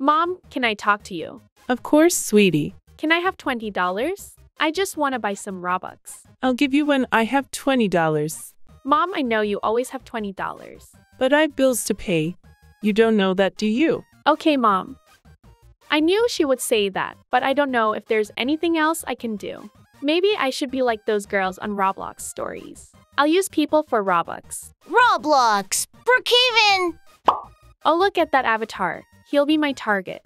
Mom, can I talk to you? Of course, sweetie. Can I have $20? I just want to buy some Robux. I'll give you when I have $20. Mom, I know you always have $20. But I've bills to pay. You don't know that, do you? Okay, Mom. I knew she would say that, but I don't know if there's anything else I can do. Maybe I should be like those girls on Roblox stories. I'll use people for Robux. Roblox! Brookhaven! Oh, look at that avatar. He'll be my target.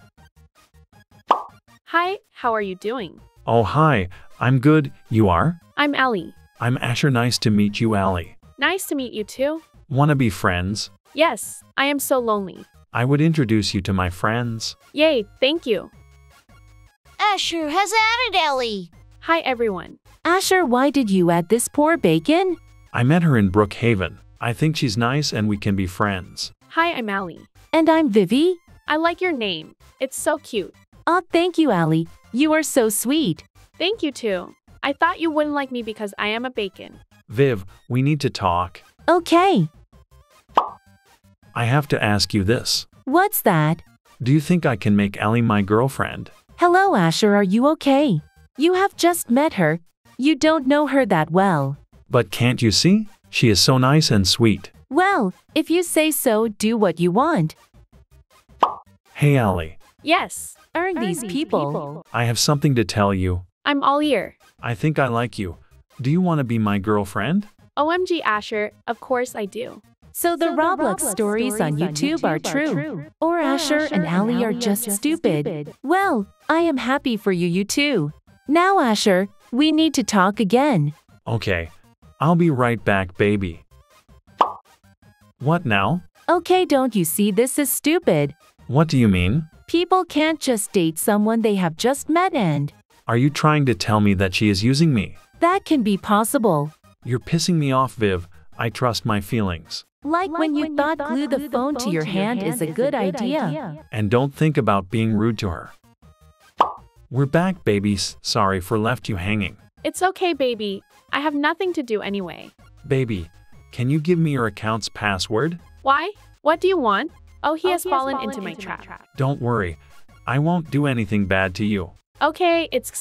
Hi, how are you doing? Oh, hi. I'm good. You are? I'm Ellie. I'm Asher. Nice to meet you, Ellie. Nice to meet you, too. Wanna be friends? Yes, I am so lonely. I would introduce you to my friends. Yay, thank you. Asher has added Ellie. Hi, everyone. Asher, why did you add this poor bacon? I met her in Brookhaven. I think she's nice and we can be friends. Hi, I'm Allie. And I'm Vivi. I like your name. It's so cute. Aw, thank you, Allie. You are so sweet. Thank you, too. I thought you wouldn't like me because I am a bacon. Viv, we need to talk. Okay. I have to ask you this. What's that? Do you think I can make Allie my girlfriend? Hello, Asher. Are you okay? You have just met her. You don't know her that well. But can't you see? She is so nice and sweet. Well, if you say so, do what you want. Hey, Ellie. Yes. Earn these people. I have something to tell you. I'm all ear. I think I like you. Do you want to be my girlfriend? OMG, Asher. Of course I do. So the Roblox stories on YouTube are true. Or Asher and Ellie are just stupid. Well, I am happy for you two. Now, Asher, we need to talk again. Okay. I'll be right back, baby. What now? Okay, don't you see this is stupid? What do you mean? People can't just date someone they have just met and... Are you trying to tell me that she is using me? That can be possible. You're pissing me off, Viv. I trust my feelings. Like when you thought glue the phone to your hand is a good idea. And don't think about being rude to her. We're back, babies. Sorry for left you hanging. It's okay, baby. I have nothing to do anyway. Baby, can you give me your account's password? Why? What do you want? Oh, he has fallen into my trap. Don't worry. I won't do anything bad to you. Okay, it's...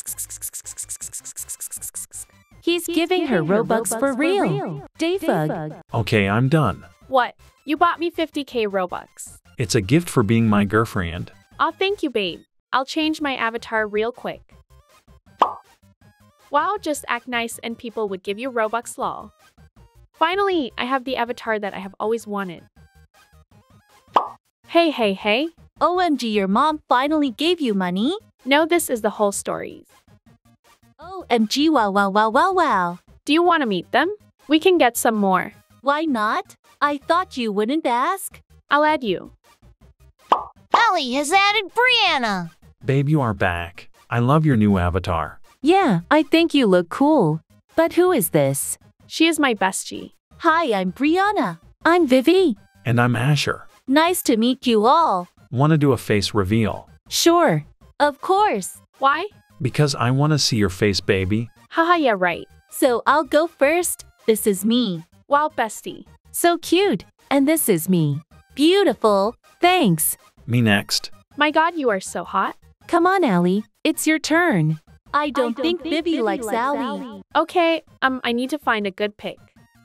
He's giving her Robux for real. Dayfug. Okay, I'm done. What? You bought me 50k Robux. It's a gift for being my girlfriend. Aw, thank you, babe. I'll change my avatar real quick. Wow, just act nice and people would give you Robux lol. Finally, I have the avatar that I have always wanted. Hey. OMG, your mom finally gave you money? No, this is the whole story. OMG, wow. Do you want to meet them? We can get some more. Why not? I thought you wouldn't ask. I'll add you. Ellie has added Brianna. Babe, you are back. I love your new avatar. Yeah, I think you look cool. But who is this? She is my bestie. Hi, I'm Brianna. I'm Vivi. And I'm Asher. Nice to meet you all. Wanna do a face reveal? Sure. Of course. Why? Because I wanna see your face, baby. Haha, yeah, right. So I'll go first. This is me. Wow, bestie. So cute. And this is me. Beautiful. Thanks. Me next. My God, you are so hot. Come on, Ellie. It's your turn. I don't think Vivi likes Allie. Okay, I need to find a good pic.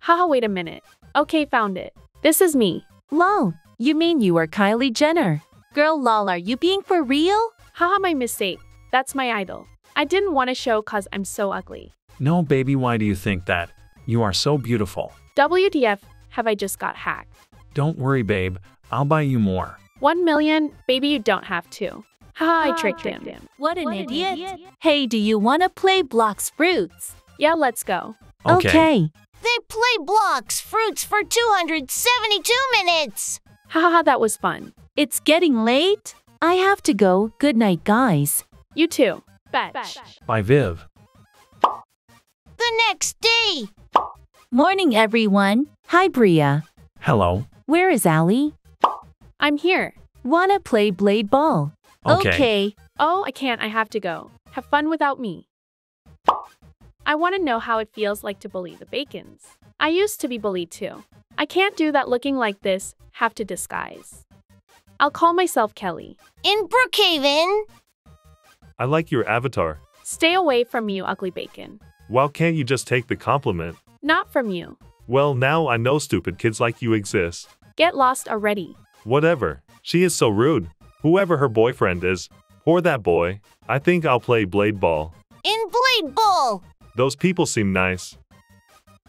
Haha, wait a minute. Okay, found it. This is me. Lol, you mean you are Kylie Jenner? Girl, lol, are you being for real? Haha, my mistake. That's my idol. I didn't want to show cause I'm so ugly. No, baby, why do you think that? You are so beautiful. WTF, have I just got hacked? Don't worry, babe. I'll buy you more. 1 million? Baby, you don't have to. Haha, I tricked him. What an idiot. Hey, do you want to play Blox Fruits? Yeah, let's go. Okay. They play Blox Fruits for 272 minutes. Haha, that was fun. It's getting late. I have to go. Good night, guys. You too. Batch. Bye, Viv. The next day. Morning, everyone. Hi, Bria. Hello. Where is Allie? I'm here. Wanna play Blade Ball? Okay. Oh, I can't. I have to go. Have fun without me. I want to know how it feels like to bully the bacons. I used to be bullied too. I can't do that looking like this. Have to disguise. I'll call myself Kelly. In Brookhaven! I like your avatar. Stay away from you, ugly bacon. Wow, can't you just take the compliment? Not from you. Well, now I know stupid kids like you exist. Get lost already. Whatever. She is so rude. Whoever her boyfriend is, or that boy, I think I'll play Blade Ball. In Blade Ball! Those people seem nice.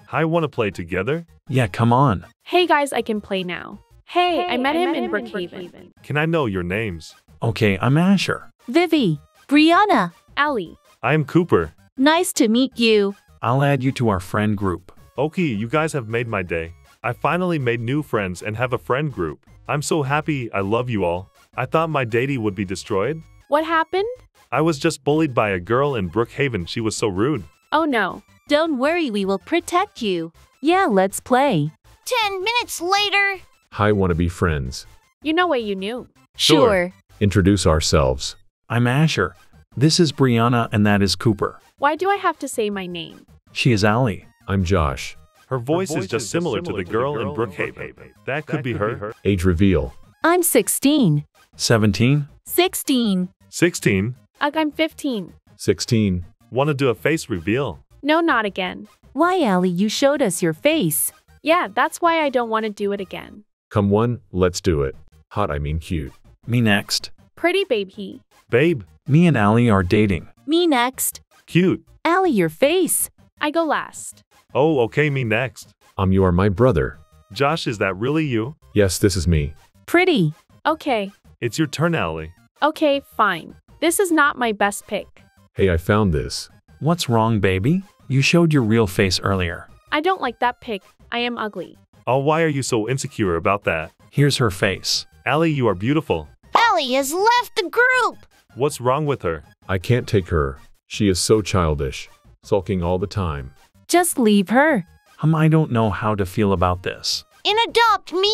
Hi, wanna play together? Yeah, come on. Hey guys, I can play now. Hey, I met him in Brookhaven. Can I know your names? Okay, I'm Asher. Vivi. Brianna. Ali. I'm Cooper. Nice to meet you. I'll add you to our friend group. Okay, you guys have made my day. I finally made new friends and have a friend group. I'm so happy, I love you all. I thought my dating would be destroyed. What happened? I was just bullied by a girl in Brookhaven. She was so rude. Oh no. Don't worry, we will protect you. Yeah, let's play. 10 minutes later. Hi, wanna be friends? You know what you knew. Sure. Introduce ourselves. I'm Asher. This is Brianna and that is Cooper. Why do I have to say my name? She is Ali. I'm Josh. Her voice is just similar to the girl in Brookhaven. That could be her. Age reveal. I'm 16. 17. 16. 16. I'm 15. 16. Wanna do a face reveal? No, not again. Why, Ali, you showed us your face. Yeah, that's why I don't want to do it again. Come on, let's do it. Hot, I mean cute. Me next. Pretty baby. Babe. Me and Ali are dating. Me next. Cute. Ali, your face. I go last. Oh, okay, me next. You are my brother. Josh, is that really you? Yes, this is me. Pretty. Okay. It's your turn, Ali. Okay, fine. This is not my best pick. Hey, I found this. What's wrong, baby? You showed your real face earlier. I don't like that pic. I am ugly. Oh, why are you so insecure about that? Here's her face. Ali, you are beautiful. Ali has left the group. What's wrong with her? I can't take her. She is so childish, sulking all the time. Just leave her. I don't know how to feel about this. And adopt me.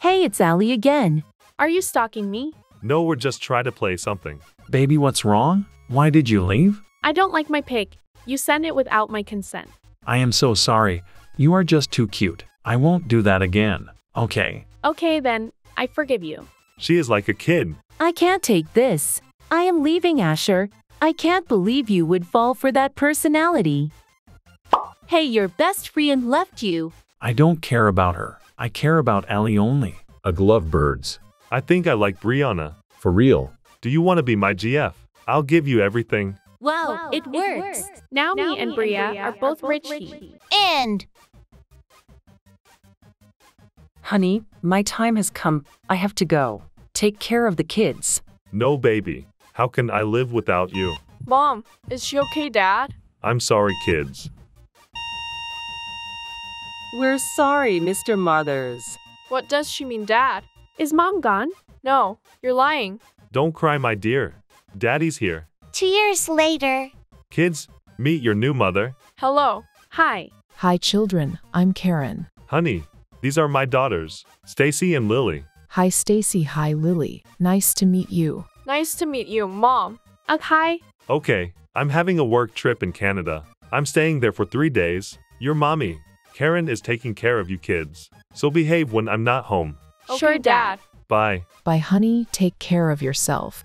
Hey, it's Ali again. Are you stalking me? No, we're just trying to play something. Baby, what's wrong? Why did you leave? I don't like my pic. You sent it without my consent. I am so sorry. You are just too cute. I won't do that again. Okay. Okay then, I forgive you. She is like a kid. I can't take this. I am leaving, Asher. I can't believe you would fall for that personality. Hey, your best friend left you. I don't care about her. I care about Ali only. Lovebirds. I think I like Brianna. For real. Do you want to be my GF? I'll give you everything. Wow, it works. Now me and Bria are both richie. And... Honey, my time has come. I have to go. Take care of the kids. No, baby. How can I live without you? Mom, is she okay, Dad? I'm sorry, kids. We're sorry, Mr. Mothers. What does she mean, Dad? Is Mom gone? No, you're lying. Don't cry, my dear. Daddy's here. 2 years later. Kids, meet your new mother. Hello. Hi. Hi, children. I'm Karen. Honey, these are my daughters, Stacy and Lily. Hi, Stacy. Hi, Lily. Nice to meet you. Nice to meet you, Mom. Hi. Okay, I'm having a work trip in Canada. I'm staying there for 3 days. Your mommy, Karen, is taking care of you kids. So behave when I'm not home. Okay, sure, Dad. Bye. Bye, honey. Take care of yourself.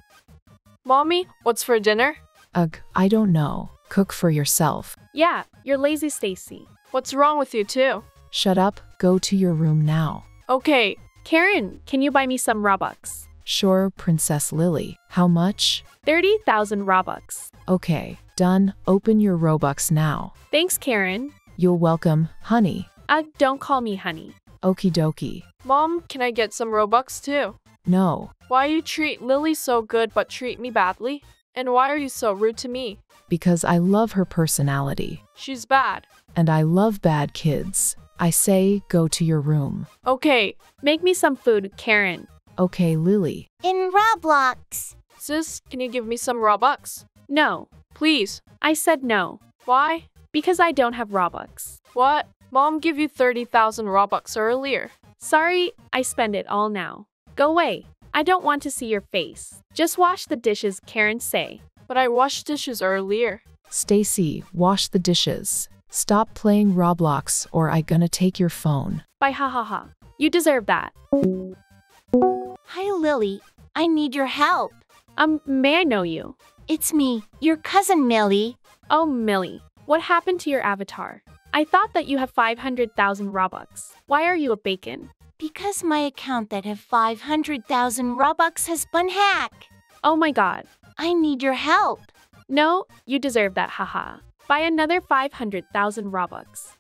Mommy, what's for dinner? I don't know. Cook for yourself. Yeah, you're lazy, Stacy. What's wrong with you too? Shut up. Go to your room now. Okay. Karen, can you buy me some Robux? Sure, Princess Lily. How much? 30,000 Robux. Okay, done. Open your Robux now. Thanks, Karen. You're welcome, honey. Don't call me honey. Okie dokie. Mom, can I get some Robux too? No. Why you treat Lily so good but treat me badly? And why are you so rude to me? Because I love her personality. She's bad. And I love bad kids. I say, go to your room. Okay. Make me some food, Karen. Okay, Lily. In Roblox. Sis, can you give me some Robux? No. Please. I said no. Why? Because I don't have Robux. What? Mom gave you 30,000 Robux earlier. Sorry, I spend it all now. Go away. I don't want to see your face. Just wash the dishes, Karen say. But I washed dishes earlier. Stacy, wash the dishes. Stop playing Roblox or I gonna take your phone. Bye, ha ha ha. You deserve that. Hi, Lily. Lily. I need your help. May I know you? It's me, your cousin Millie. Oh, Millie, what happened to your avatar? I thought that you have 500,000 Robux. Why are you a bacon? Because my account that have 500,000 Robux has been hacked. Oh my god. I need your help. No, you deserve that, haha. Buy another 500,000 Robux.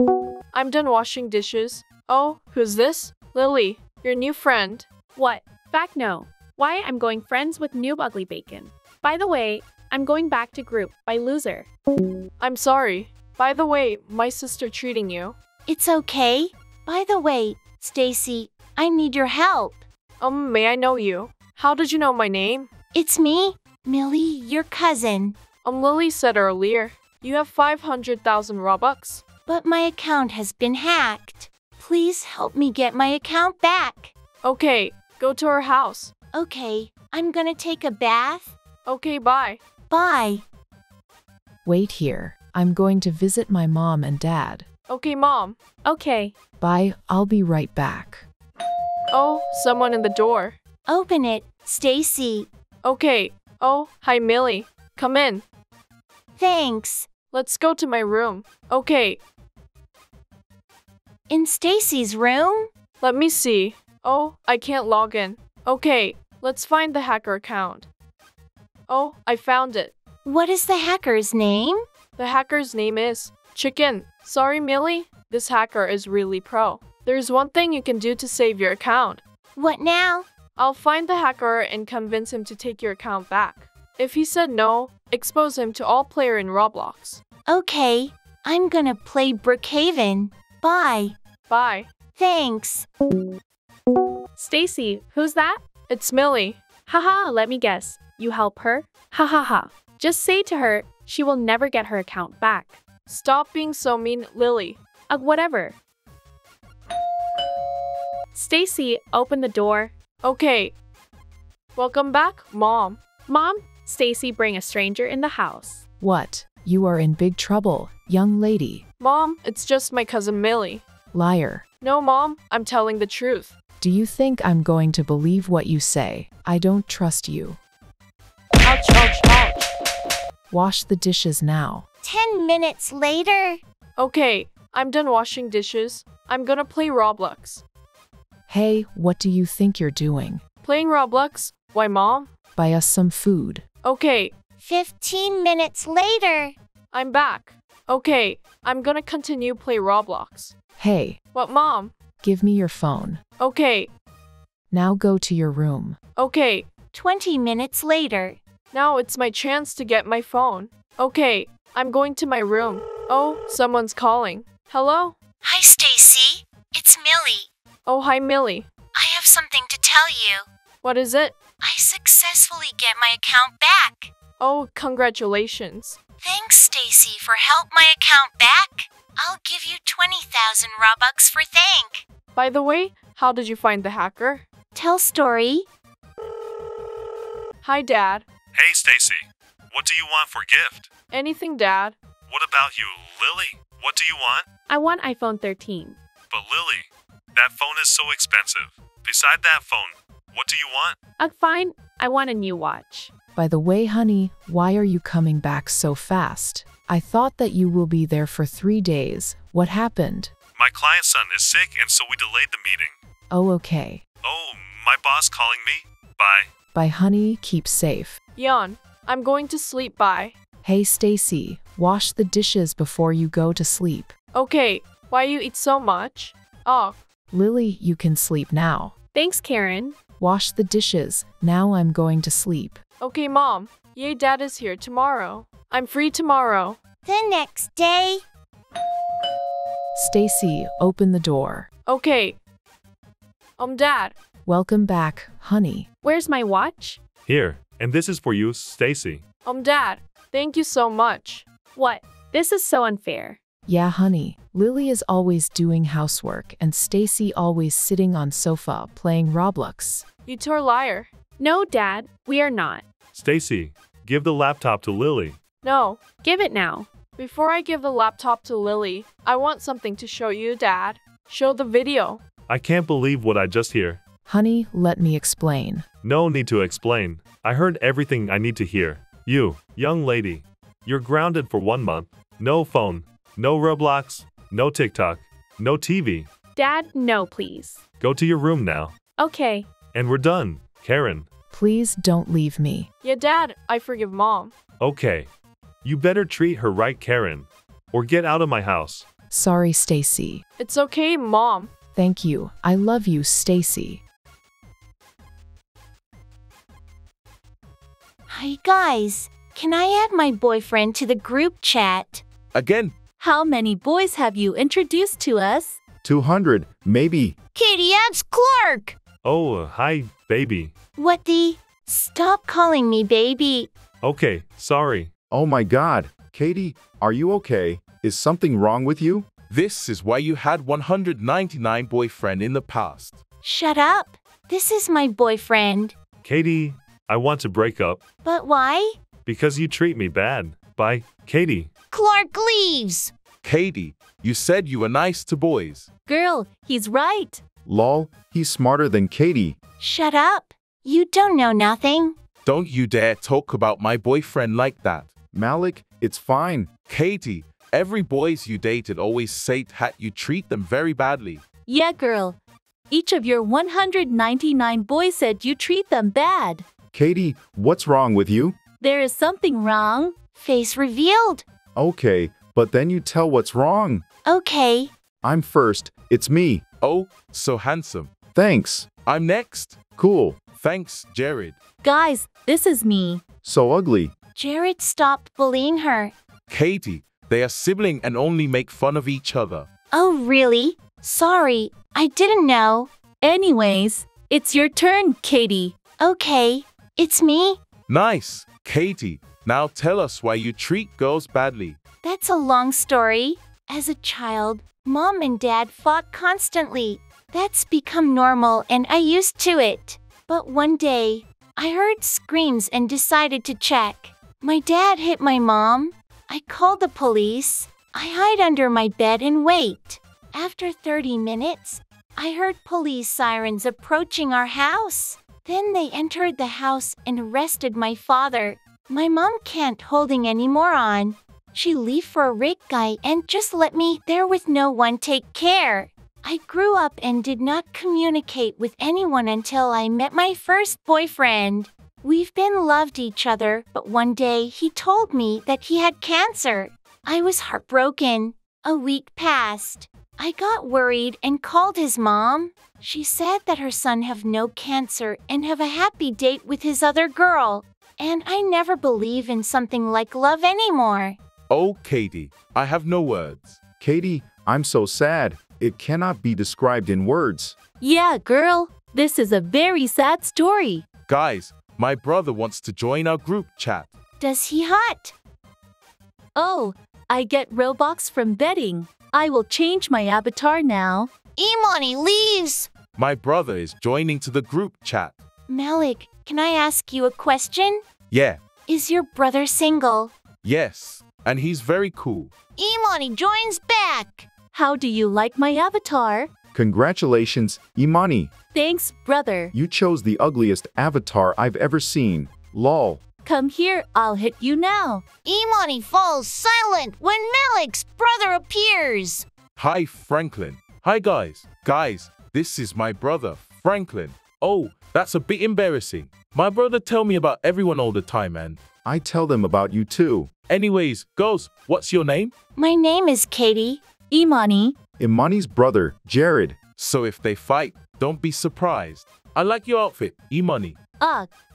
I'm done washing dishes. Oh, who's this? Lily, your new friend. What? Back no. Why I'm going friends with Noob Ugly Bacon. By the way, I'm going back to group by loser. I'm sorry. By the way, my sister treating you. It's okay. By the way, Stacy, I need your help. May I know you? How did you know my name? It's me, Millie, your cousin. Lily said earlier, you have 500,000 Robux. But my account has been hacked. Please help me get my account back. Okay, go to her house. Okay, I'm gonna take a bath. Okay, bye. Bye. Wait here. I'm going to visit my mom and dad. Okay, mom. Okay. Bye. I'll be right back. Oh, someone in the door. Open it, Stacy. Okay. Oh, hi, Millie. Come in. Thanks. Let's go to my room. Okay. In Stacy's room? Let me see. Oh, I can't log in. Okay, let's find the hacker account. Oh, I found it. What is the hacker's name? The hacker's name is Chicken. Sorry, Millie. This hacker is really pro. There's one thing you can do to save your account. What now? I'll find the hacker and convince him to take your account back. If he said no, expose him to all player in Roblox. Okay, I'm gonna play Brookhaven. Bye. Bye. Thanks. Stacy, who's that? It's Millie. Haha, let me guess. You help her? Ha ha ha. Just say to her, she will never get her account back. Stop being so mean, Lily. Whatever. Stacy, open the door. Okay. Welcome back, Mom. Mom, Stacy, bring a stranger in the house. What? You are in big trouble, young lady. Mom, it's just my cousin Millie. Liar. No, Mom, I'm telling the truth. Do you think I'm going to believe what you say? I don't trust you. Ouch, ouch, ouch. Wash the dishes now. 10 minutes later. Okay, I'm done washing dishes. I'm gonna play Roblox. Hey, what do you think you're doing? Playing Roblox? Why, Mom? Buy us some food. Okay. 15 minutes later. I'm back. Okay, I'm gonna continue play Roblox. Hey. What, Mom? Give me your phone. Okay. Now go to your room. Okay. 20 minutes later. Now it's my chance to get my phone. Okay, I'm going to my room. Oh, someone's calling. Hello? Hi, Stacy. It's Millie. Oh, hi, Millie. I have something to tell you. What is it? I successfully get my account back. Oh, congratulations. Thanks, Stacy, for help my account back. I'll give you 20,000 Robux for thank. By the way, how did you find the hacker? Tell story. Hi, Dad. Hey, Stacy. What do you want for gift? Anything, Dad. What about you, Lily? What do you want? I want iPhone 13. But Lily, that phone is so expensive. Beside that phone, what do you want? Fine. I want a new watch. By the way, honey, why are you coming back so fast? I thought that you will be there for 3 days. What happened? My client's son is sick and so we delayed the meeting. Oh, okay. Oh, my boss calling me? Bye. Bye, honey. Keep safe. Yon, I'm going to sleep. Bye. Hey, Stacy, wash the dishes before you go to sleep. Okay, why you eat so much? Oh. Lily, you can sleep now. Thanks, Karen. Wash the dishes. Now I'm going to sleep. Okay, Mom. Yay, Dad is here tomorrow. I'm free tomorrow. The next day. Stacy, open the door. Okay. Dad. Welcome back, honey. Where's my watch? Here, and this is for you, Stacy. Dad, thank you so much. What? This is so unfair. Yeah, honey. Lily is always doing housework and Stacy always sitting on sofa playing Roblox. You two are liar. No, Dad, we are not. Stacy, give the laptop to Lily. No, give it now. Before I give the laptop to Lily, I want something to show you, Dad. Show the video. I can't believe what I just heard. Honey, let me explain. No need to explain. I heard everything I need to hear. You, young lady, you're grounded for 1 month. No phone, no Roblox, no TikTok, no TV. Dad, no please. Go to your room now. Okay. And we're done, Karen. Please don't leave me. Yeah, Dad, I forgive Mom. Okay. You better treat her right, Karen, or get out of my house. Sorry, Stacy. It's okay, Mom. Thank you. I love you, Stacy. Hi, guys. Can I add my boyfriend to the group chat? Again? How many boys have you introduced to us? 200, maybe. Katie adds Clark! Oh, hi, baby. What the? Stop calling me baby. Okay, sorry. Oh my God. Katie, are you okay? Is something wrong with you? This is why you had 199 boyfriend in the past. Shut up. This is my boyfriend. Katie, I want to break up. But why? Because you treat me bad. Bye, Katie. Clark leaves. Katie, you said you were nice to boys. Girl, he's right. Lol, he's smarter than Katie. Shut up. You don't know nothing. Don't you dare talk about my boyfriend like that. Malik, it's fine. Katie, every boys you dated always say that you treat them very badly. Yeah, girl. Each of your 199 boys said you treat them bad. Katie, what's wrong with you? There is something wrong. Face revealed. Okay, but then you tell what's wrong. Okay. I'm first. It's me. Oh, so handsome. Thanks. I'm next. Cool. Thanks, Jared. Guys, this is me. So ugly. Jared stopped bullying her. Katie, they are sibling and only make fun of each other. Oh, really? Sorry, I didn't know. Anyways, it's your turn, Katie. Okay, it's me. Nice, Katie. Now tell us why you treat girls badly. That's a long story. As a child, Mom and Dad fought constantly. That's become normal and I used to it. But one day, I heard screams and decided to check. My dad hit my mom. I called the police. I hide under my bed and wait. After 30 minutes, I heard police sirens approaching our house. Then they entered the house and arrested my father. My mom can't holding anymore on. She leave for a rich guy and just let me there with no one take care. I grew up and did not communicate with anyone until I met my first boyfriend. We've been loved each other, but one day he told me that he had cancer. I was heartbroken. A week passed. I got worried and called his mom. She said that her son have no cancer and have a happy date with his other girl. And I never believe in something like love anymore. Oh, Katie, I have no words. Katie, I'm so sad. It cannot be described in words. Yeah, girl. This is a very sad story. Guys, my brother wants to join our group chat. Does he hot? Oh, I get Robux from betting. I will change my avatar now. Imani leaves. My brother is joining to the group chat. Malik, can I ask you a question? Yeah. Is your brother single? Yes. And he's very cool. Imani joins back. How do you like my avatar? Congratulations, Imani. Thanks, brother. You chose the ugliest avatar I've ever seen. Lol. Come here, I'll hit you now. Imani falls silent when Malik's brother appears. Hi, Franklin. Hi, guys. Guys, this is my brother, Franklin. Oh, that's a bit embarrassing. My brother tell me about everyone all the time, man. I tell them about you too. Anyways, girls, what's your name? My name is Katie. Imani. Imani's brother, Jared. So if they fight, don't be surprised. I like your outfit, Imani.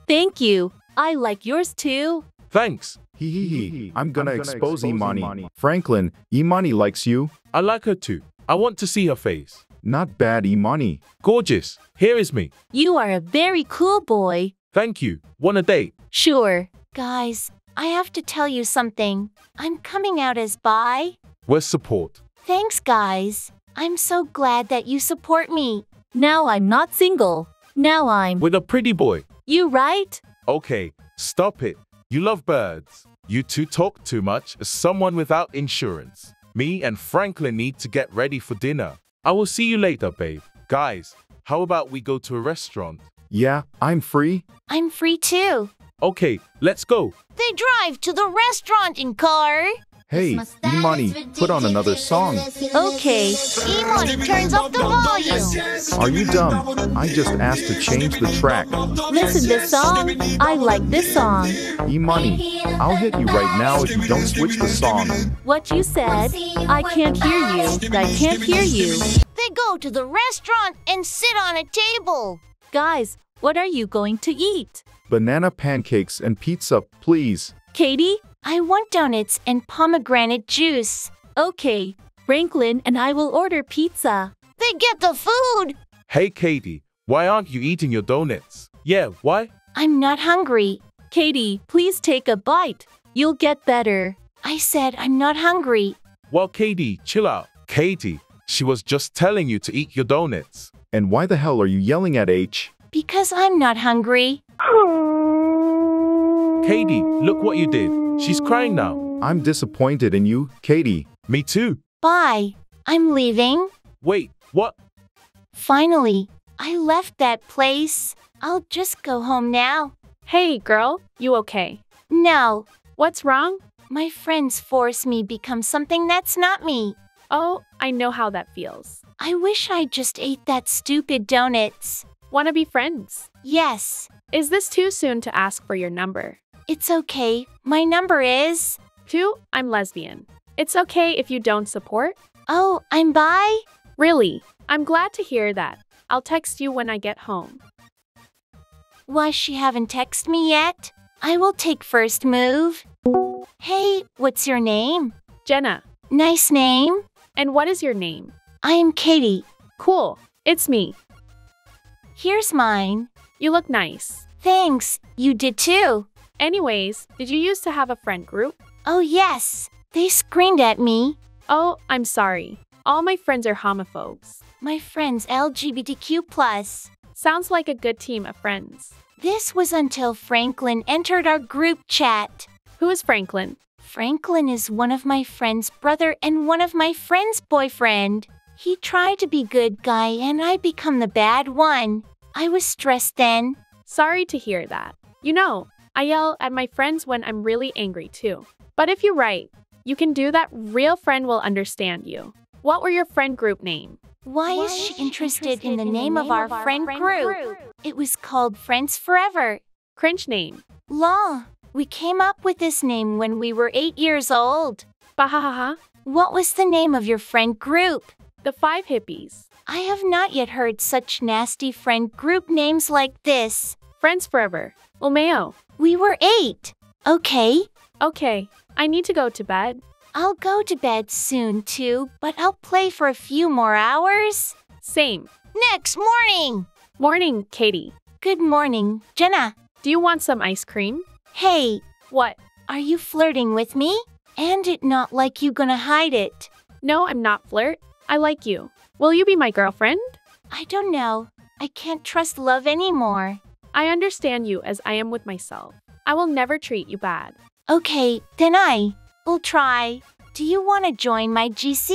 Thank you. I like yours too. Thanks. I'm gonna expose Imani. Franklin, Imani likes you. I like her too. I want to see her face. Not bad, Imani. Gorgeous. Here is me. You are a very cool boy. Thank you. Want a date? Sure. Guys, I have to tell you something. I'm coming out as bi. We're support. Thanks, guys. I'm so glad that you support me. Now I'm not single. Now I'm with a pretty boy. You right? Okay, stop it. You love birds. You two talk too much as someone without insurance. Me and Franklin need to get ready for dinner. I will see you later, babe. Guys, how about we go to a restaurant? Yeah, I'm free. I'm free too. Okay, let's go. They drive to the restaurant in car. Hey, Imani, put on another song. Okay, Imani turns up the volume. Are you dumb? I just asked to change the track. Listen to this song. I like this song. Imani, I'll hit you right now if you don't switch the song. What you said? I can't hear you. I can't hear you. They go to the restaurant and sit on a table. Guys, what are you going to eat? Banana pancakes and pizza, please. Katie? I want donuts and pomegranate juice. Okay, Franklin and I will order pizza. They get the food! Hey Katie, why aren't you eating your donuts? Yeah, why? I'm not hungry. Katie, please take a bite. You'll get better. I said I'm not hungry. Well, Katie, chill out. Katie, she was just telling you to eat your donuts. And why the hell are you yelling at H? Because I'm not hungry. Katie, look what you did. She's crying now. I'm disappointed in you, Katie. Me too. Bye. I'm leaving. Wait, what? Finally, I left that place. I'll just go home now. Hey, girl, you okay? No. What's wrong? My friends force me become something that's not me. Oh, I know how that feels. I wish I just ate that stupid donuts. Wanna be friends? Yes. Is this too soon to ask for your number? It's okay. My number is... 2, I'm lesbian. It's okay if you don't support. Oh, I'm bi? Really? I'm glad to hear that. I'll text you when I get home. Why she haven't texted me yet? I will take first move. Hey, what's your name? Jenna. Nice name. And what is your name? I am Katie. Cool. It's me. Here's mine. You look nice. Thanks. You did too. Anyways, did you used to have a friend group? Oh yes, they screamed at me. Oh, I'm sorry. All my friends are homophobes. My friends LGBTQ+. Sounds like a good team of friends. This was until Franklin entered our group chat. Who is Franklin? Franklin is one of my friend's brother and one of my friend's boyfriend. He tried to be good guy and I become the bad one. I was stressed then. Sorry to hear that. You know, I yell at my friends when I'm really angry too. But if you're right, you can do that. Real friend will understand you. What were your friend group name? Why is she interested in the name of our friend group? It was called Friends Forever. Cringe name. Lol. We came up with this name when we were 8 years old. Bahahaha. What was the name of your friend group? The 5 Hippies. I have not yet heard such nasty friend group names like this. Friends Forever. Omeo. We were 8. Okay. Okay. I need to go to bed. I'll go to bed soon too, but I'll play for a few more hours. Same. Next morning. Morning, Katie. Good morning, Jenna. Do you want some ice cream? Hey. What? Are you flirting with me? And it not like you gonna hide it. No, I'm not flirt. I like you. Will you be my girlfriend? I don't know. I can't trust love anymore. I understand you as I am with myself. I will never treat you bad. Okay, then I will try. Do you want to join my GC?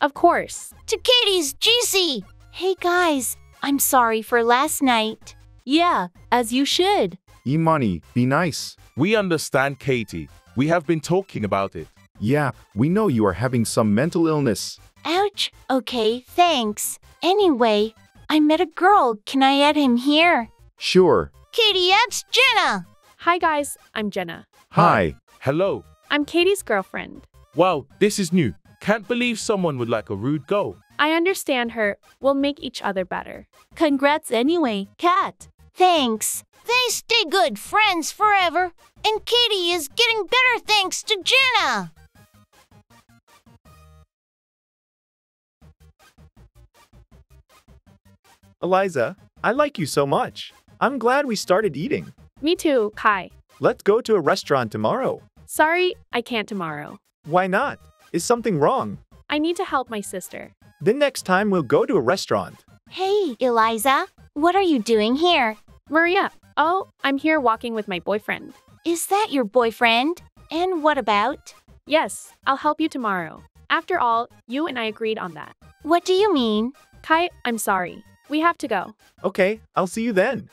Of course. To Katie's GC! Hey guys, I'm sorry for last night. Yeah, as you should. Imani, be nice. We understand, Katie. We have been talking about it. Yeah, we know you are having some mental illness. Ouch. Okay, thanks. Anyway, I met a girl. Can I add him here? Sure. Katie, that's Jenna. Hi guys, I'm Jenna. Hi. Hello. I'm Katie's girlfriend. Wow, this is new. Can't believe someone would like a rude girl. I understand her. We'll make each other better. Congrats anyway, Kat. Thanks. They stay good friends forever. And Katie is getting better thanks to Jenna. Eliza, I like you so much. I'm glad we started eating. Me too, Kai. Let's go to a restaurant tomorrow. Sorry, I can't tomorrow. Why not? Is something wrong? I need to help my sister. Then next time we'll go to a restaurant. Hey, Eliza. What are you doing here? Maria. Oh, I'm here walking with my boyfriend. Is that your boyfriend? And what about? Yes, I'll help you tomorrow. After all, you and I agreed on that. What do you mean? Kai, I'm sorry. We have to go. Okay, I'll see you then.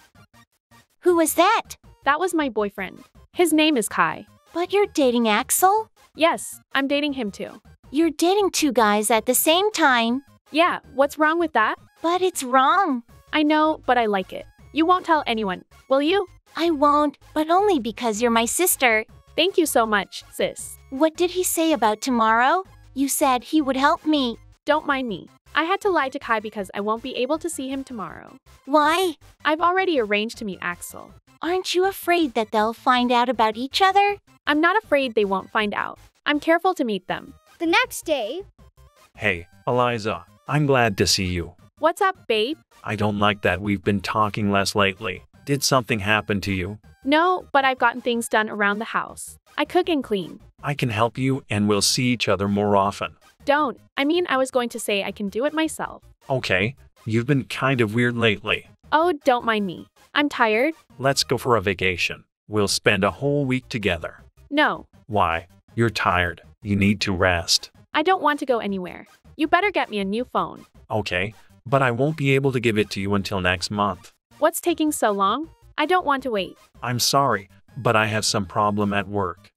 Who was that? That was my boyfriend. His name is Kai. But you're dating Axel? Yes, I'm dating him too. You're dating two guys at the same time? Yeah, what's wrong with that? But it's wrong. I know, but I like it. You won't tell anyone, will you? I won't, but only because you're my sister. Thank you so much, sis. What did he say about tomorrow? You said he would help me. Don't mind me. I had to lie to Kai because I won't be able to see him tomorrow. Why? I've already arranged to meet Axel. Aren't you afraid that they'll find out about each other? I'm not afraid they won't find out. I'm careful to meet them. The next day... Hey, Eliza. I'm glad to see you. What's up, babe? I don't like that we've been talking less lately. Did something happen to you? No, but I've gotten things done around the house. I cook and clean. I can help you and we'll see each other more often. Don't. I mean, I was going to say I can do it myself. Okay. You've been kind of weird lately. Oh, don't mind me. I'm tired. Let's go for a vacation. We'll spend a whole week together. No. Why? You're tired. You need to rest. I don't want to go anywhere. You better get me a new phone. Okay, but I won't be able to give it to you until next month. What's taking so long? I don't want to wait. I'm sorry, but I have some problem at work.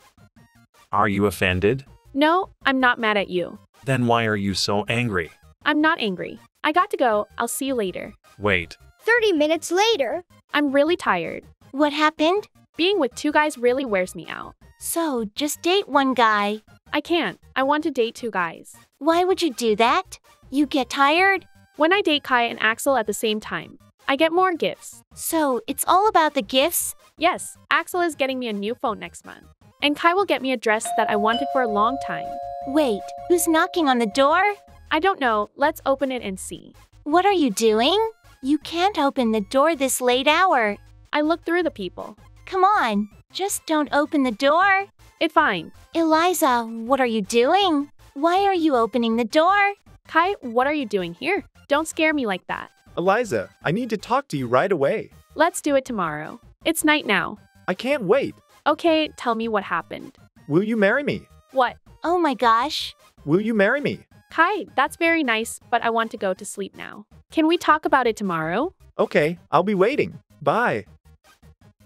Are you offended? No, I'm not mad at you. Then why are you so angry? I'm not angry. I got to go. I'll see you later. Wait. 30 minutes later. I'm really tired. What happened? Being with two guys really wears me out. So, just date one guy. I can't. I want to date two guys. Why would you do that? You get tired? When I date Kai and Axel at the same time, I get more gifts. So, it's all about the gifts? Yes, Axel is getting me a new phone next month. And Kai will get me a dress that I wanted for a long time. Wait, who's knocking on the door? I don't know. Let's open it and see. What are you doing? You can't open the door this late hour. I looked through the people. Come on, just don't open the door. It's fine. Eliza, what are you doing? Why are you opening the door? Kai, what are you doing here? Don't scare me like that. Eliza, I need to talk to you right away. Let's do it tomorrow. It's night now. I can't wait. Okay, tell me what happened. Will you marry me? What? Oh my gosh. Will you marry me? Kai, that's very nice, but I want to go to sleep now. Can we talk about it tomorrow? Okay, I'll be waiting. Bye.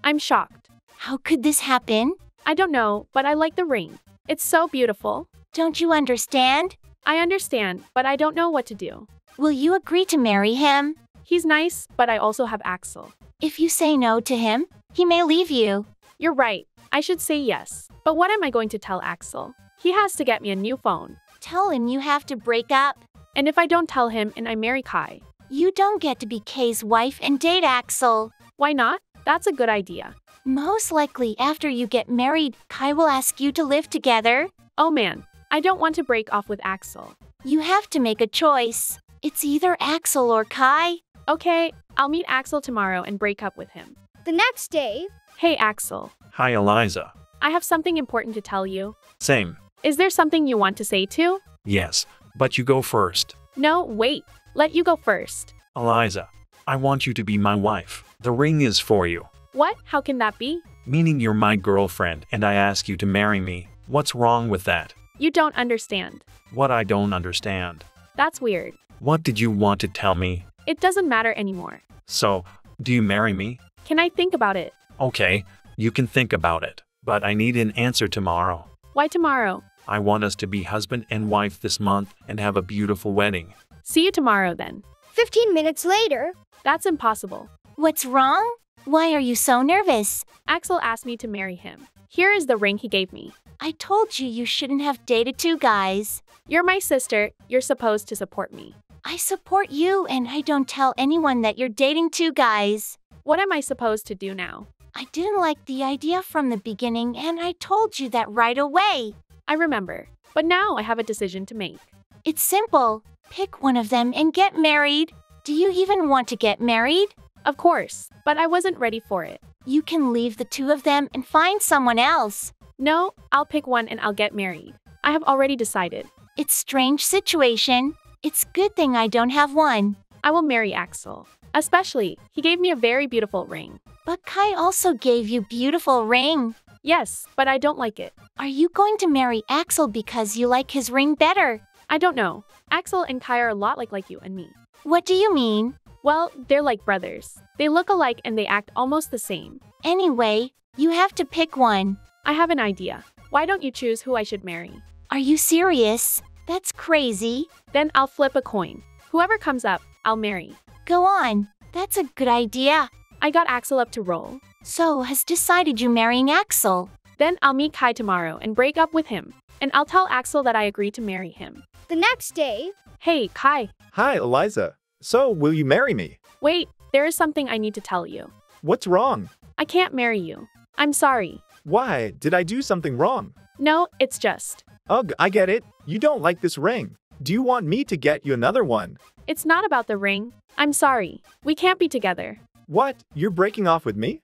I'm shocked. How could this happen? I don't know, but I like the ring. It's so beautiful. Don't you understand? I understand, but I don't know what to do. Will you agree to marry him? He's nice, but I also have Axel. If you say no to him, he may leave you. You're right. I should say yes. But what am I going to tell Axel? He has to get me a new phone. Tell him you have to break up. And if I don't tell him and I marry Kai? You don't get to be Kai's wife and date Axel. Why not? That's a good idea. Most likely after you get married, Kai will ask you to live together. Oh man, I don't want to break off with Axel. You have to make a choice. It's either Axel or Kai. Okay, I'll meet Axel tomorrow and break up with him. The next day. Hey Axel. Hi Eliza. I have something important to tell you. Same. Is there something you want to say too? Yes, but you go first. No, wait. Let you go first. Eliza, I want you to be my wife. The ring is for you. What? How can that be? Meaning you're my girlfriend and I ask you to marry me. What's wrong with that? You don't understand. What I don't understand? That's weird. What did you want to tell me? It doesn't matter anymore. So, do you marry me? Can I think about it? Okay, you can think about it. But I need an answer tomorrow. Why tomorrow? I want us to be husband and wife this month and have a beautiful wedding. See you tomorrow then. 15 minutes later. That's impossible. What's wrong? Why are you so nervous? Axel asked me to marry him. Here is the ring he gave me. I told you you shouldn't have dated two guys. You're my sister. You're supposed to support me. I support you and I don't tell anyone that you're dating two guys. What am I supposed to do now? I didn't like the idea from the beginning and I told you that right away. I remember. But now I have a decision to make. It's simple. Pick one of them and get married. Do you even want to get married? Of course, but I wasn't ready for it. You can leave the two of them and find someone else. No, I'll pick one and I'll get married. I have already decided. It's a strange situation. It's good thing I don't have one. I will marry Axel. Especially, he gave me a very beautiful ring. But Kai also gave you a beautiful ring. Yes, but I don't like it. Are you going to marry Axel because you like his ring better? I don't know. Axel and Kai are a lot like you and me. What do you mean? Well, they're like brothers. They look alike and they act almost the same. Anyway, you have to pick one. I have an idea. Why don't you choose who I should marry? Are you serious? That's crazy. Then I'll flip a coin. Whoever comes up, I'll marry. Go on. That's a good idea. I got Axel up to roll. So has decided you're marrying Axel. Then I'll meet Kai tomorrow and break up with him. And I'll tell Axel that I agree to marry him. The next day. Hey, Kai. Hi, Eliza. So, will you marry me? Wait, there is something I need to tell you. What's wrong? I can't marry you. I'm sorry. Why? Did I do something wrong? No, it's just... Ugh, I get it. You don't like this ring. Do you want me to get you another one? It's not about the ring. I'm sorry. We can't be together. What? You're breaking off with me?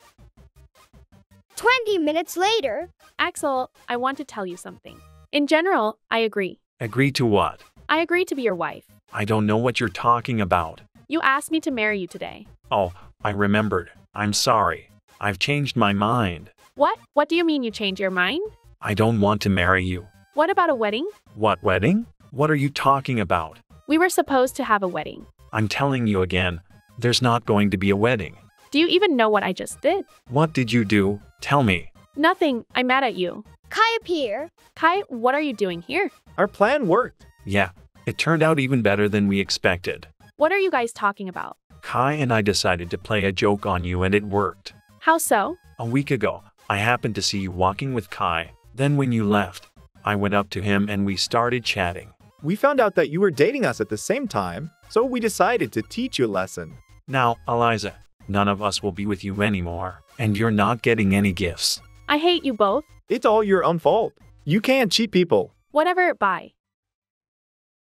20 minutes later. Axel, I want to tell you something. In general, I agree. Agree to what? I agree to be your wife. I don't know what you're talking about. You asked me to marry you today. Oh, I remembered. I'm sorry. I've changed my mind. What? What do you mean you changed your mind? I don't want to marry you. What about a wedding? What wedding? What are you talking about? We were supposed to have a wedding. I'm telling you again, there's not going to be a wedding. Do you even know what I just did? What did you do? Tell me. Nothing. I'm mad at you. Kai appear. Kai, what are you doing here? Our plan worked. Yeah, it turned out even better than we expected. What are you guys talking about? Kai and I decided to play a joke on you and it worked. How so? A week ago, I happened to see you walking with Kai. Then when you left, I went up to him and we started chatting. We found out that you were dating us at the same time, so we decided to teach you a lesson. Now, Eliza, none of us will be with you anymore, and you're not getting any gifts. I hate you both. It's all your own fault. You can't cheat people. Whatever, bye.